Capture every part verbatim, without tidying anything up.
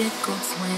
music goes when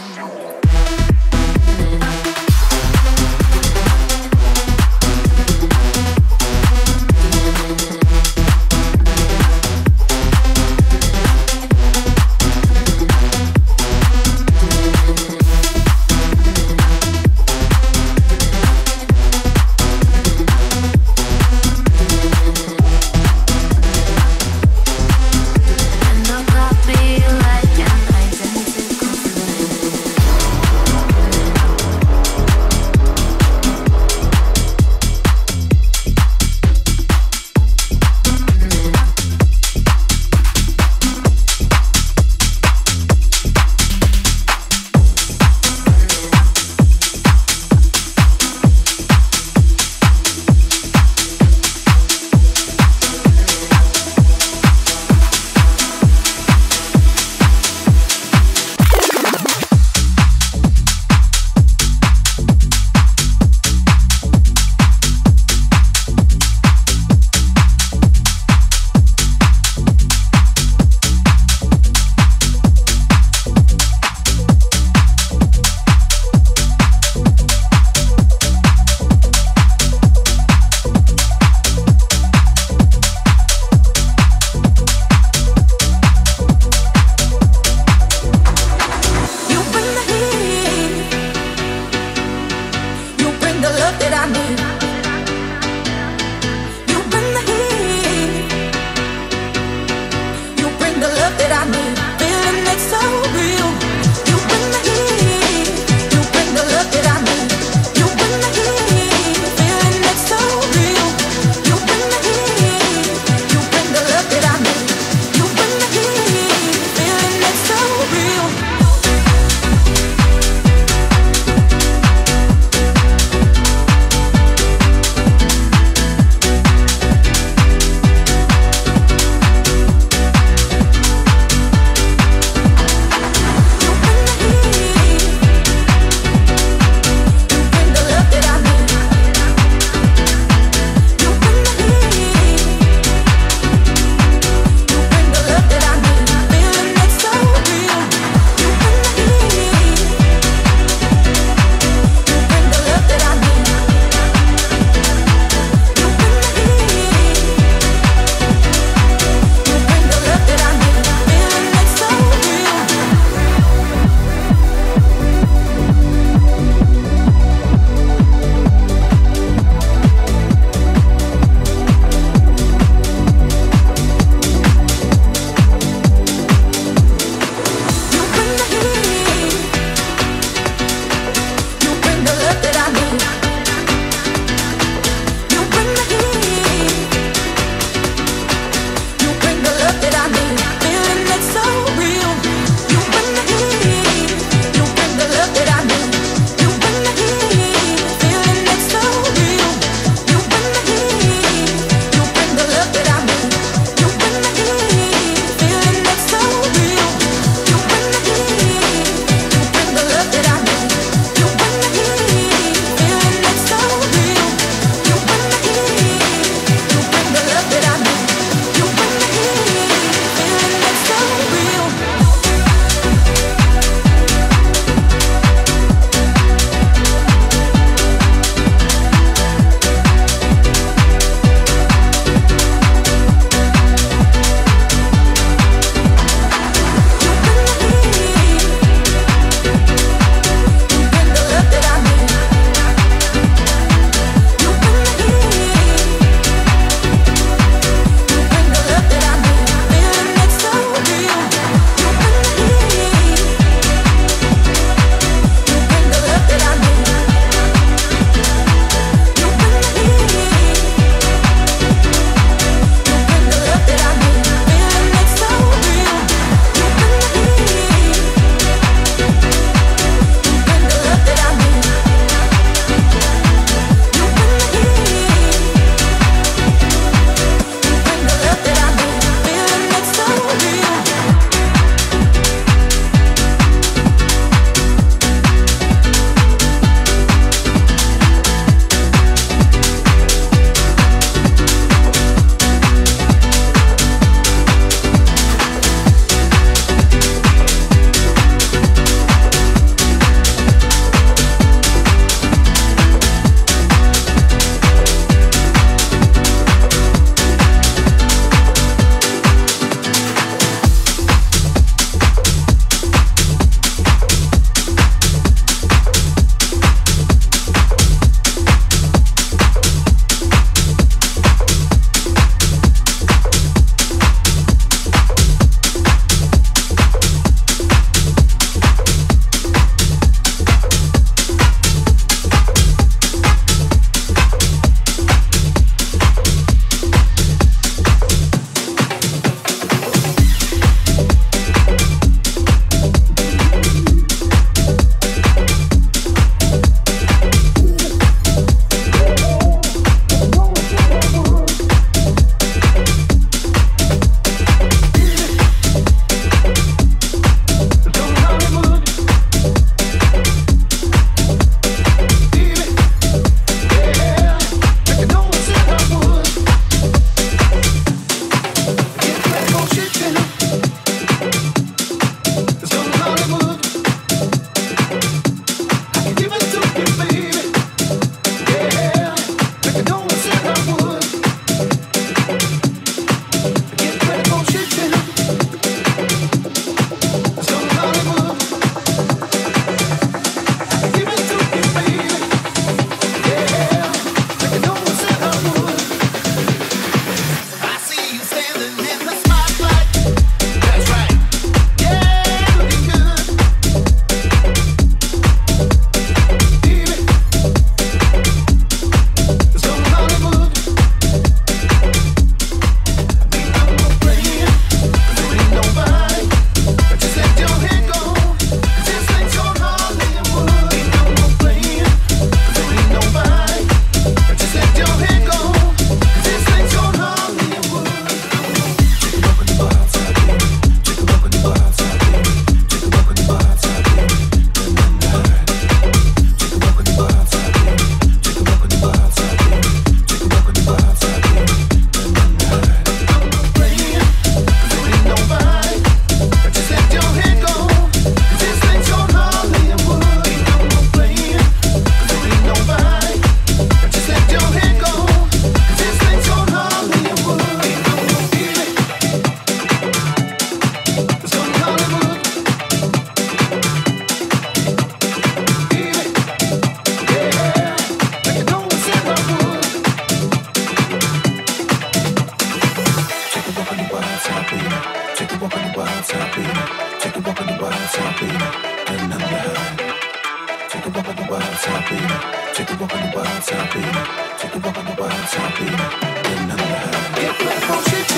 wild side, baby. Take a walk on the wild side, baby. Take a walk on the wild side, baby. Then I'm gonna have it. Get back on shit,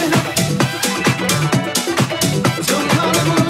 you know. Don't call it.